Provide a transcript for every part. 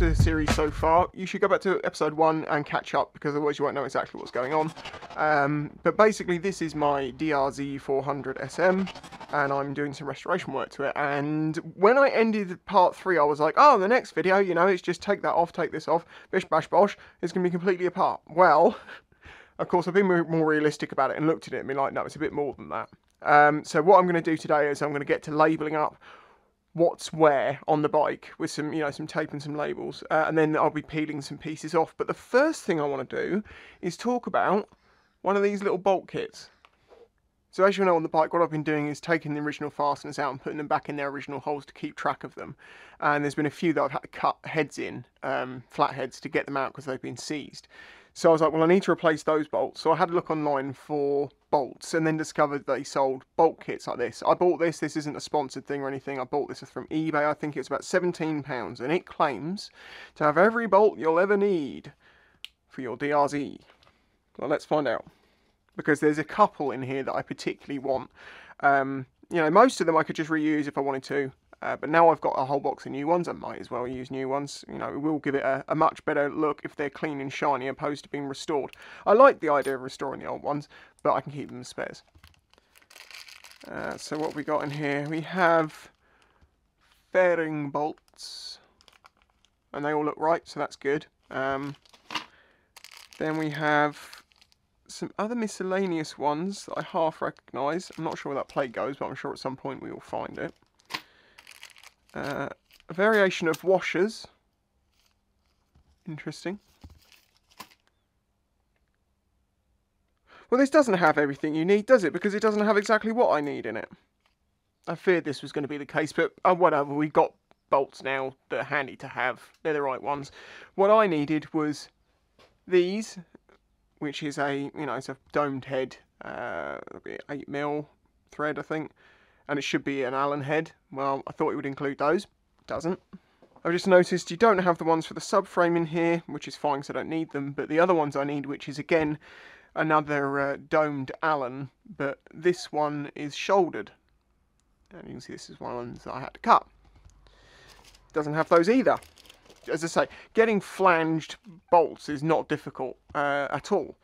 watched the series so far, you should go back to episode 1 and catch up, because otherwise you won't know exactly what's going on. But basically this is my DRZ 400 SM, and I'm doing some restoration work to it. And when I ended part 3, I was like, oh, the next video, you know, it's just take that off, take this off, bish bash bosh, it's going to be completely apart. Well, of course, I've been more realistic about it and looked at it and been like, no, it's a bit more than that. So what I'm going to do today is I'm going to get to labelling up what's where on the bike with some, you know, some tape and some labels, and then I'll be peeling some pieces off. But the first thing I want to do is talk about one of these little bolt kits. So as you know, on the bike, what I've been doing is taking the original fasteners out and putting them back in their original holes to keep track of them. And there's been a few that I've had to cut heads in, flat heads, to get them out because they've been seized. So I was like, well, I need to replace those bolts. So I had a look online for bolts and then discovered they sold bolt kits like this. I bought this. This isn't a sponsored thing or anything. I bought this from eBay. I think it's about £17, and it claims to have every bolt you'll ever need for your DRZ. Well, let's find out, because there's a couple in here that I particularly want. You know, most of them I could just reuse if I wanted to, but now I've got a whole box of new ones, I might as well use new ones. You know, it will give it a much better look if they're clean and shiny, opposed to being restored. I like the idea of restoring the old ones, but I can keep them as spares. So what have we got in here? We have fairing bolts, and they all look right, so that's good. Then we have some other miscellaneous ones that I half recognise. I'm not sure where that plate goes, but I'm sure at some point we will find it. A variation of washers. Interesting. Well, this doesn't have everything you need, does it? Because it doesn't have exactly what I need in it. I feared this was going to be the case, but whatever, we got bolts now that are handy to have. They're the right ones. What I needed was these, which is a, you know, it's a domed head, 8mm thread, I think, and it should be an Allen head. Well, I thought it would include those. It doesn't. I've just noticed you don't have the ones for the subframe in here, which is fine, because I don't need them, but the other ones I need, which is, again, another domed Allen, but this one is shouldered. And you can see this is one of the ones that I had to cut. Doesn't have those either. As I say, getting flanged bolts is not difficult at all.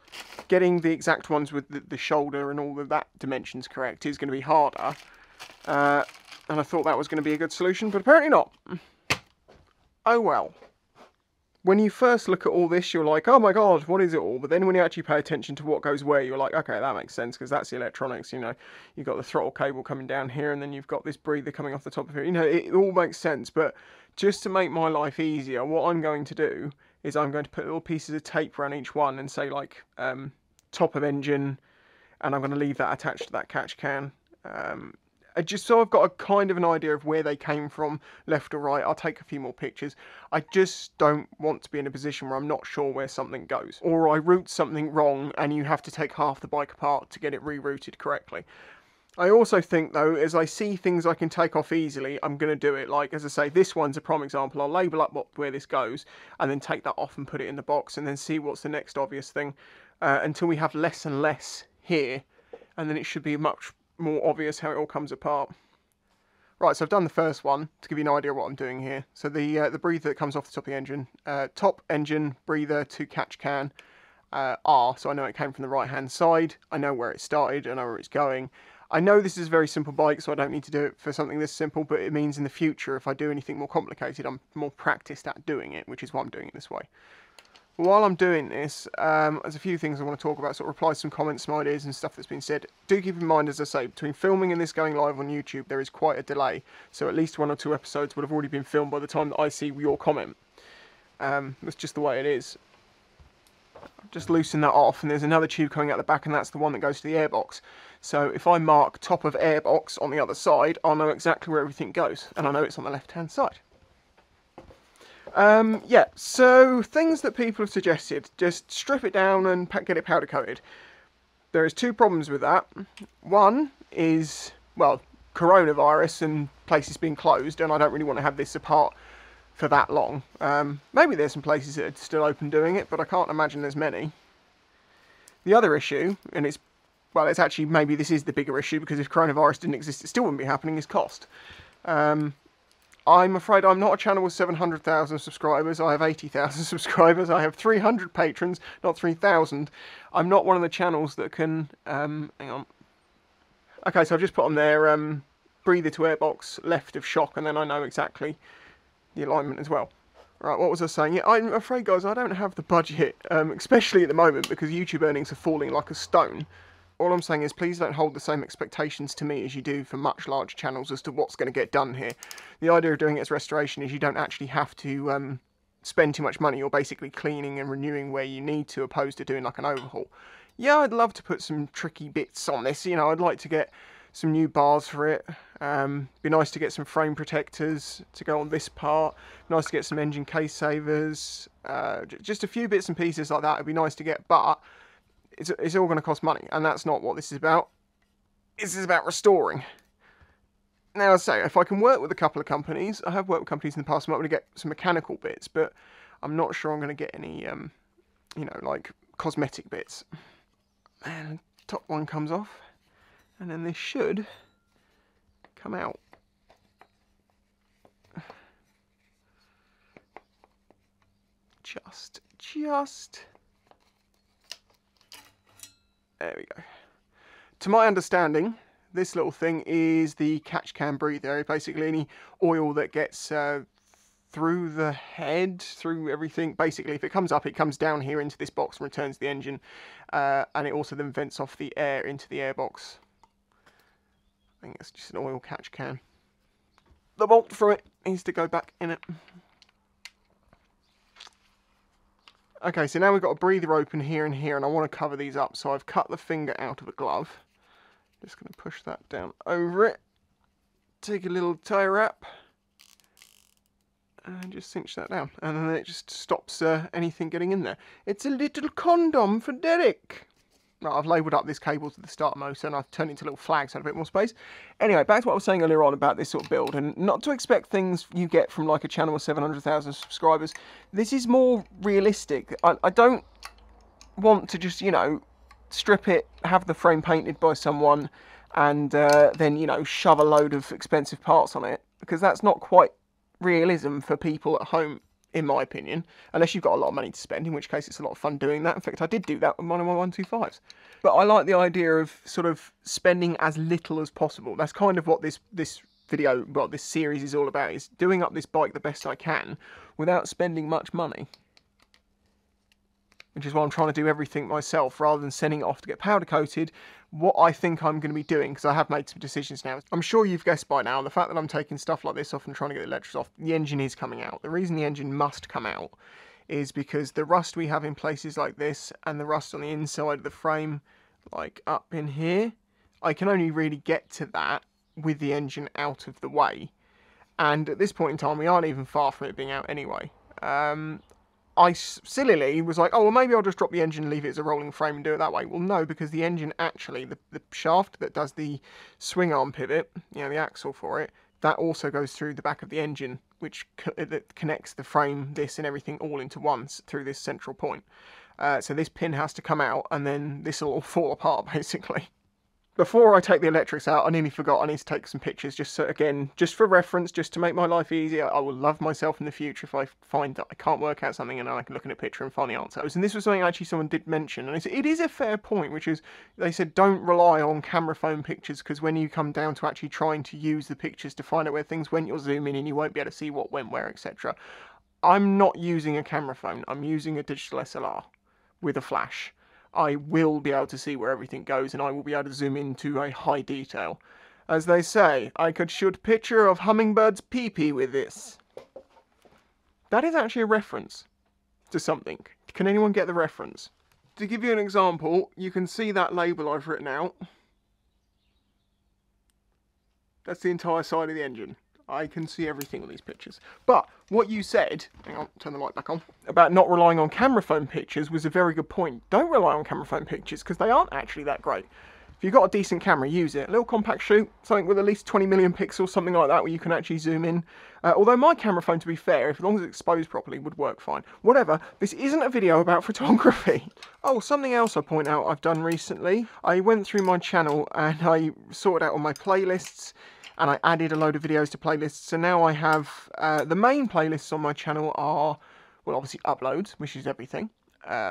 Getting the exact ones with the shoulder and all of that dimensions correct is going to be harder. And I thought that was going to be a good solution, but apparently not. Oh well. When you first look at all this, you're like, oh my god, what is it all? But then when you actually pay attention to what goes where, you're like, okay, that makes sense, because that's the electronics, you know. You've got the throttle cable coming down here, and then you've got this breather coming off the top of here. You know, it all makes sense, but just to make my life easier, what I'm going to do is I'm going to put little pieces of tape around each one and say, like, top of engine, and I'm going to leave that attached to that catch can. Just so I've got a kind of an idea of where they came from, left or right. I'll take a few more pictures. I just don't want to be in a position where I'm not sure where something goes, or I route something wrong and you have to take half the bike apart to get it rerouted correctly. I also think, though, as I see things I can take off easily, I'm going to do it. Like, as I say, this one's a prime example. I'll label up where this goes, and then take that off and put it in the box, and then see what's the next obvious thing, until we have less and less here, and then it should be much more obvious how it all comes apart. Right, so I've done the first one to give you an idea of what I'm doing here. So the breather that comes off the top of the engine, top engine, breather to catch can, R, so I know it came from the right-hand side, I know where it started, I know where it's going. I know this is a very simple bike, so I don't need to do it for something this simple, but it means in the future, if I do anything more complicated, I'm more practiced at doing it, which is why I'm doing it this way. While I'm doing this, there's a few things I want to talk about, sort of reply to some comments, some ideas and stuff that's been said. Do keep in mind, as I say, between filming and this going live on YouTube, there is quite a delay. So at least 1 or 2 episodes would have already been filmed by the time that I see your comment. That's just the way it is. I've just loosened that off, and there's another tube coming out the back, and that's the one that goes to the airbox. So if I mark top of airbox on the other side, I'll know exactly where everything goes, and I know it's on the left-hand side. Yeah, so things that people have suggested, just strip it down and get it powder coated. There is 2 problems with that. One is, well, coronavirus and places being closed, and I don't really want to have this apart for that long. Maybe there's some places that are still open doing it, but I can't imagine there's many. The other issue, and it's, well, it's actually, maybe this is the bigger issue, because if coronavirus didn't exist, it still wouldn't be happening, is cost. I'm afraid I'm not a channel with 700,000 subscribers. I have 80,000 subscribers. I have 300 patrons, not 3,000. I'm not one of the channels that can... hang on. Okay, so I've just put on there breather to airbox, left of shock, and then I know exactly the alignment as well. Right, what was I saying? Yeah, I'm afraid, guys, I don't have the budget, especially at the moment, because YouTube earnings are falling like a stone. All I'm saying is please don't hold the same expectations to me as you do for much larger channels as to what's going to get done here. The idea of doing it as restoration is you don't actually have to spend too much money. You're basically cleaning and renewing where you need to, opposed to doing like an overhaul. Yeah, I'd love to put some tricky bits on this. You know, I'd like to get some new bars for it. Be nice to get some frame protectors to go on this part. Nice to get some engine case savers. Just a few bits and pieces like that. It'd be nice to get, but... It's all going to cost money, and that's not what this is about. This is about restoring. Now, as I say, if I can work with a couple of companies, I have worked with companies in the past, I might want to get some mechanical bits, but I'm not sure I'm going to get any, you know, like, cosmetic bits. And top one comes off, and then this should come out. Just... There we go. To my understanding, this little thing is the catch can breather. Basically, any oil that gets through the head, through everything. Basically, if it comes up, it comes down here into this box and returns the engine. And it also then vents off the air into the airbox. I think it's just an oil catch can. The bolt from it needs to go back in it. Okay, so now we've got a breather open here and here, and I want to cover these up, so I've cut the finger out of a glove. Just going to push that down over it. Take a little tie wrap, and just cinch that down, and then it just stops anything getting in there. It's a little condom for Derek! Right, I've labelled up this cable to the start motor, and I've turned it into little flags so I had a bit more space. Anyway, back to what I was saying earlier on about this sort of build, and not to expect things you get from like a channel with 700,000 subscribers. This is more realistic. I don't want to just, you know, strip it, have the frame painted by someone, and then, you know, shove a load of expensive parts on it, because that's not quite realism for people at home, in my opinion, unless you've got a lot of money to spend, in which case it's a lot of fun doing that. In fact, I did do that with one of my 125s. But I like the idea of sort of spending as little as possible. That's kind of what this video, well, this series is all about, is doing up this bike the best I can without spending much money. Which is why I'm trying to do everything myself rather than sending it off to get powder coated. What I think I'm going to be doing, because I have made some decisions now. I'm sure you've guessed by now, the fact that I'm taking stuff like this off and trying to get the electrics off, the engine is coming out. The reason the engine must come out is because the rust we have in places like this and the rust on the inside of the frame, like up in here, I can only really get to that with the engine out of the way. And at this point in time, we aren't even far from it being out anyway. I sillily was like, oh, well, maybe I'll just drop the engine, leave it as a rolling frame and do it that way. Well, no, because the engine actually, the shaft that does the swing arm pivot, you know, the axle for it, that also goes through the back of the engine, which that connects the frame, this and everything all into one through this central point. So this pin has to come out, and then this will all fall apart, basically. Before I take the electrics out, I nearly forgot I need to take some pictures, just so, again, just for reference, just to make my life easier. I will love myself in the future if I find that I can't work out something and I can look at a picture and find the answers. And this was something actually someone did mention, and it is a fair point, which is, they said don't rely on camera phone pictures, because when you come down to actually trying to use the pictures to find out where things went, you'll zoom in and you won't be able to see what went where, etc. I'm not using a camera phone, I'm using a digital SLR with a flash. I will be able to see where everything goes, and I will be able to zoom into a high detail. As they say, I could shoot picture of hummingbirds pee-pee with this. That is actually a reference to something. Can anyone get the reference? To give you an example, you can see that label I've written out. That's the entire side of the engine. I can see everything with these pictures. But what you said, hang on, turn the light back on, about not relying on camera phone pictures was a very good point. Don't rely on camera phone pictures, because they aren't actually that great. If you've got a decent camera, use it. A little compact shoot, something with at least 20 million pixels, something like that, where you can actually zoom in. Although my camera phone, to be fair, as long as it's exposed properly, would work fine. Whatever, this isn't a video about photography. Oh, something else I point out I've done recently. I went through my channel and I sorted out all my playlists, and I added a load of videos to playlists. So now I have the main playlists on my channel are, well, obviously uploads, which is everything,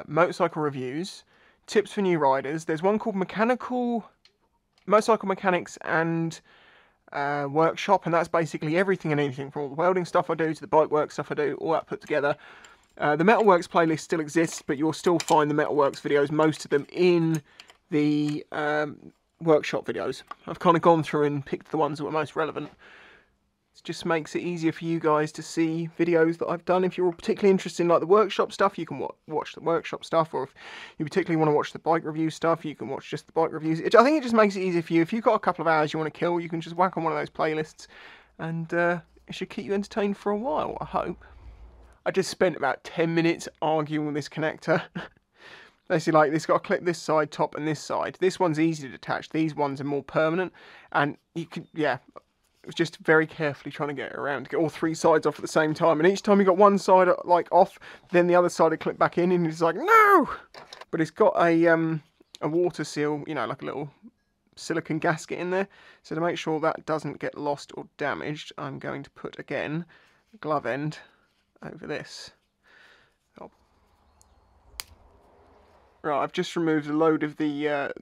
motorcycle reviews, tips for new riders. There's one called Motorcycle Mechanics and Workshop, and that's basically everything and anything, from all the welding stuff I do to the bike work stuff I do, all that put together. The Metalworks playlist still exists, but you'll still find the Metalworks videos, most of them, in the workshop videos. I've kind of gone through and picked the ones that were most relevant. It just makes it easier for you guys to see videos that I've done. If you're particularly interested in like the workshop stuff, you can watch the workshop stuff, or if you particularly want to watch the bike review stuff, you can watch just the bike reviews. I think it just makes it easier for you. If you've got a couple of hours you want to kill, you can just whack on one of those playlists, and it should keep you entertained for a while, I hope. I just spent about 10 minutes arguing with this connector. Basically, like, this got a clip this side, top, and this side. This one's easy to detach. These ones are more permanent. And you could, yeah, it was just very carefully trying to get it around to get all three sides off at the same time. And each time you got one side, like, off, then the other side would clip back in, and it's like, no! But it's got a water seal, you know, like a little silicone gasket in there. So to make sure that doesn't get lost or damaged, I'm going to put, again, a glove end over this. Oh. Right, I've just removed a load of the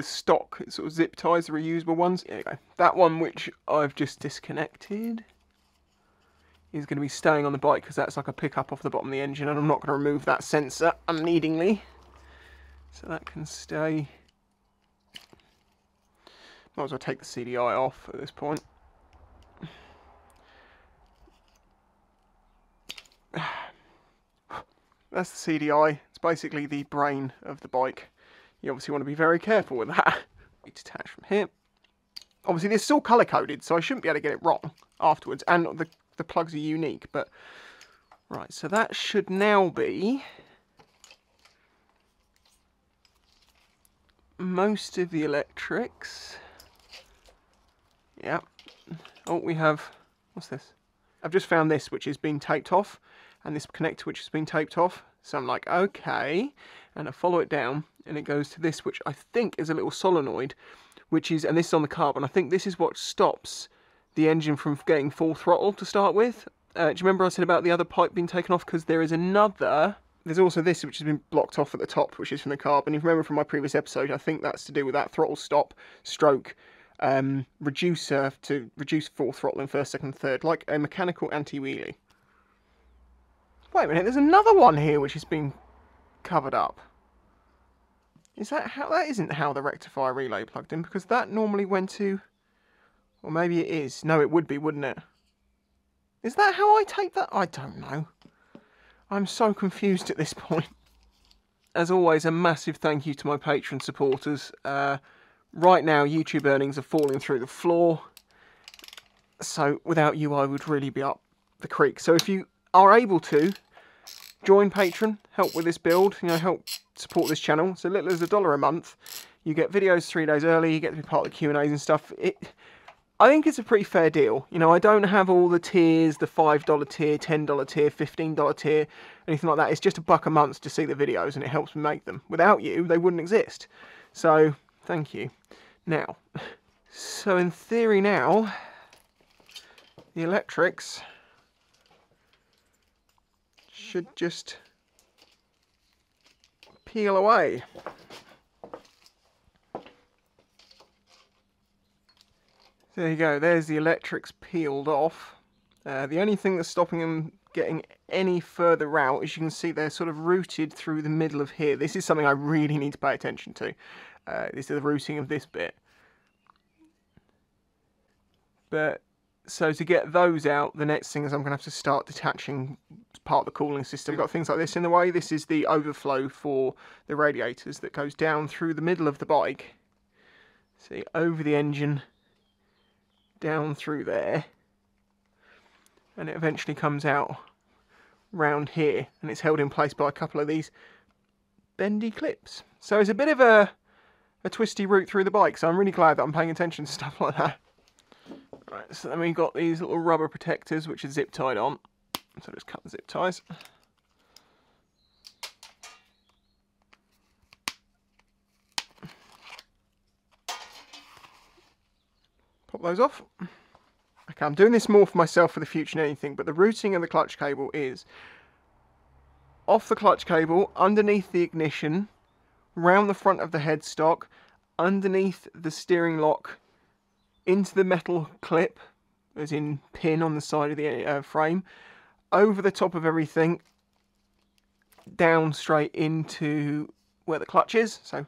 stock sort of zip ties, the reusable ones. There you go. That one which I've just disconnected is going to be staying on the bike because that's like a pickup off the bottom of the engine, and I'm not going to remove that sensor unneedingly. So that can stay. Might as well take the CDI off at this point. That's the CDI. It's basically the brain of the bike. You obviously want to be very careful with that. Detach from here. Obviously, this is all colour coded, so I shouldn't be able to get it wrong afterwards. And the plugs are unique, but right. So that should now be most of the electrics. Yeah. Oh, we have. What's this? I've just found this, which has been taped off, and this connector, which has been taped off. So I'm like, okay, and I follow it down, and it goes to this, which I think is a little solenoid, which is, and this is on the carb, and I think this is what stops the engine from getting full throttle to start with. Do you remember I said about the other pipe being taken off? Because there is another. There's also this, which has been blocked off at the top, which is from the carb, and if you remember from my previous episode, I think that's to do with that throttle stop stroke reducer to reduce full throttle in first, second, third, like a mechanical anti-wheelie. Wait a minute, there's another one here which has been covered up. Is that how? That isn't how the rectifier relay plugged in, because that normally went to... Or maybe it is. No, it would be, wouldn't it? Is that how I tape that? I don't know. I'm so confused at this point. As always, a massive thank you to my Patreon supporters. Right now, YouTube earnings are falling through the floor. So without you, I would really be up the creek. So if you are able to join Patreon, help with this build, you know, help support this channel. So little as $1 a month, you get videos 3 days early, you get to be part of the Q&A's and stuff. I think it's a pretty fair deal. You know, I don't have all the tiers, the $5 tier, $10 tier, $15 tier, anything like that. It's just $1 a month to see the videos, and it helps me make them. Without you, they wouldn't exist. So thank you. Now, so in theory now, the electrics should just peel away. There you go, there's the electrics peeled off. The only thing that's stopping them getting any further out is, you can see they're sort of routed through the middle of here. This is something I really need to pay attention to. This is the routing of this bit. But so to get those out, the next thing is I'm going to have to start detaching part of the cooling system. We've got things like this in the way. This is the overflow for the radiators that goes down through the middle of the bike. See, over the engine, down through there. And it eventually comes out round here. And it's held in place by a couple of these bendy clips. So it's a bit of a twisty route through the bike. So I'm really glad that I'm paying attention to stuff like that. Right, so then we got these little rubber protectors which are zip tied on. So just cut the zip ties. Pop those off. I'm doing this more for myself for the future than anything, but the routing of the clutch cable is off the clutch cable, underneath the ignition, round the front of the headstock, underneath the steering lock, into the metal clip, as in pin on the side of the frame, over the top of everything, down straight into where the clutch is, so,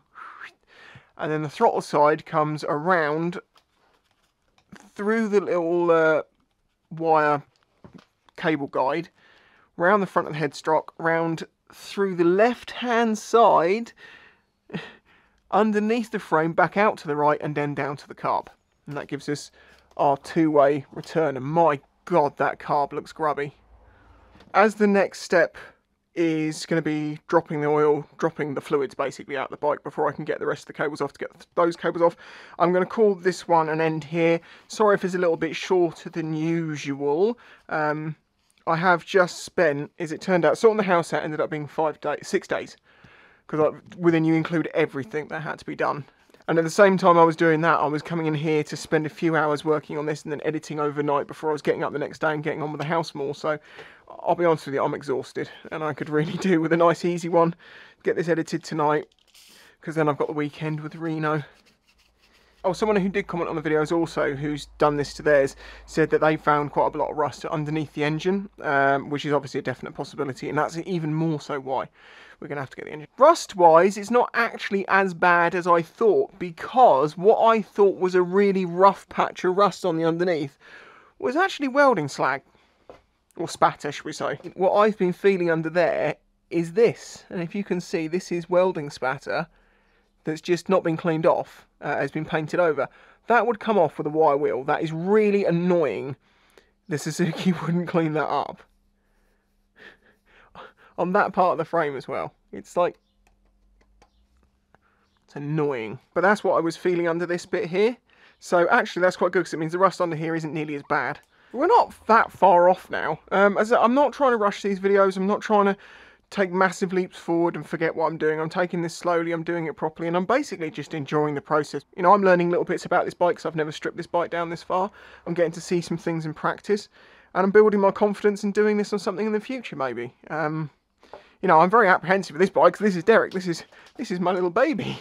and then the throttle side comes around through the little wire cable guide, round the front of the headstock, round through the left-hand side, underneath the frame, back out to the right, and then down to the carb. And that gives us our two-way return, and my god, that carb looks grubby. As the next step is going to be dropping the oil, dropping the fluids basically out of the bike before I can get the rest of the cables off, to get those cables off. I'm going to call this one an end here. Sorry if it's a little bit shorter than usual. I have just spent, as it turned out, sorting the house out ended up being 6 days. Because within you include everything that had to be done. And at the same time I was doing that, I was coming in here to spend a few hours working on this and then editing overnight before I was getting up the next day and getting on with the house more. So I'll be honest with you, I'm exhausted and I could really do with a nice easy one. Get this edited tonight, because then I've got the weekend with Reno. Oh, someone who did comment on the videos also, who's done this to theirs, said that they found quite a lot of rust underneath the engine, which is obviously a definite possibility, and that's even more so why we're going to have to get the engine. Rust-wise, it's not actually as bad as I thought, because what I thought was a really rough patch of rust on the underneath was actually welding slag, or spatter, should we say. What I've been feeling under there is this, and if you can see, this is welding spatter that's just not been cleaned off, has been painted over. That would come off with a wire wheel. That is really annoying. The Suzuki wouldn't clean that up. On that part of the frame as well. It's like, it's annoying. But that's what I was feeling under this bit here. So actually that's quite good, because it means the rust under here isn't nearly as bad. We're not that far off now. As I'm not trying to rush these videos. I'm not trying to take massive leaps forward and forget what I'm doing. I'm taking this slowly, I'm doing it properly, and I'm basically just enjoying the process. You know, I'm learning little bits about this bike, because I've never stripped this bike down this far. I'm getting to see some things in practice, and I'm building my confidence in doing this on something in the future, maybe. You know, I'm very apprehensive with this bike, because this is Derek, this is my little baby.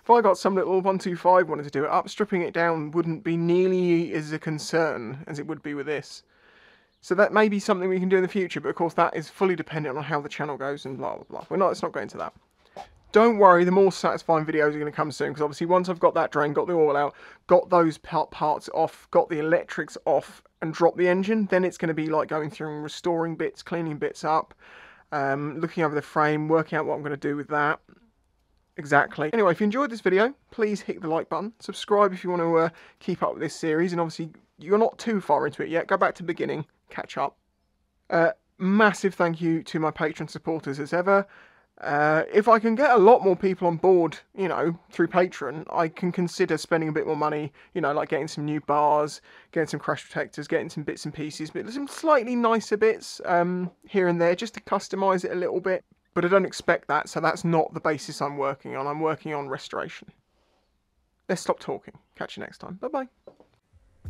If I got some little 125 wanted to do it up, stripping it down wouldn't be nearly as a concern as it would be with this. So that may be something we can do in the future, but of course that is fully dependent on how the channel goes and blah, blah, blah. We're not, it's not going to that. Don't worry, the more satisfying videos are going to come soon, because obviously once I've got that drain, got the oil out, got those parts off, got the electrics off, and dropped the engine, then it's going to be like going through and restoring bits, cleaning bits up, looking over the frame, working out what I'm going to do with that. Exactly. Anyway, if you enjoyed this video, please hit the like button. Subscribe if you want to keep up with this series, and obviously you're not too far into it yet. Go back to the beginning. Catch up. Massive thank you to my Patreon supporters as ever. If I can get a lot more people on board, you know, through Patreon, I can consider spending a bit more money, you know, like getting some new bars, getting some crash protectors, getting some bits and pieces, but some slightly nicer bits here and there, just to customise it a little bit. But I don't expect that, so that's not the basis I'm working on. I'm working on restoration. Let's stop talking. Catch you next time. Bye-bye.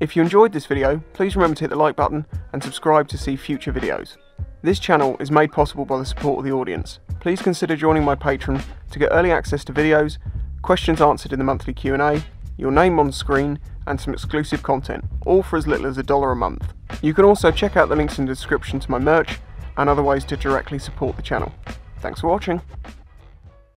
If you enjoyed this video, please remember to hit the like button and subscribe to see future videos. This channel is made possible by the support of the audience. Please consider joining my Patreon to get early access to videos, questions answered in the monthly Q&A, your name on screen, and some exclusive content, all for as little as $1 a month. You can also check out the links in the description to my merch and other ways to directly support the channel. Thanks for watching.